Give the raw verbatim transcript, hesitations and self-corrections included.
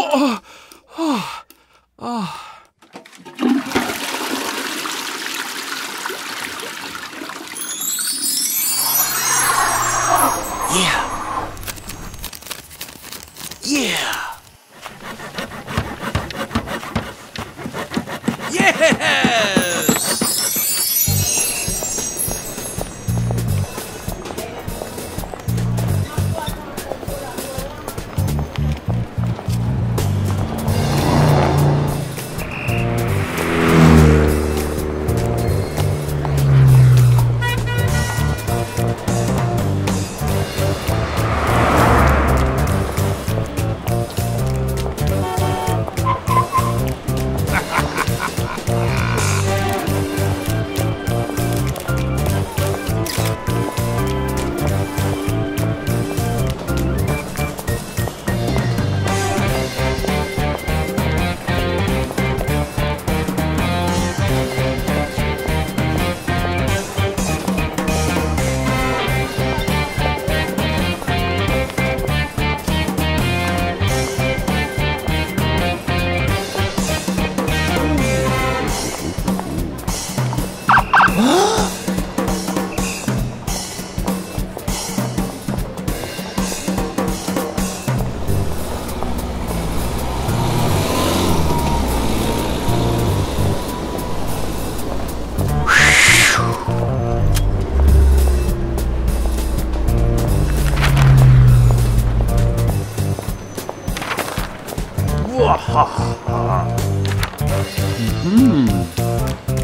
Oh, oh, oh, oh. Yeah. Yeah. Yes. Mm-hmm.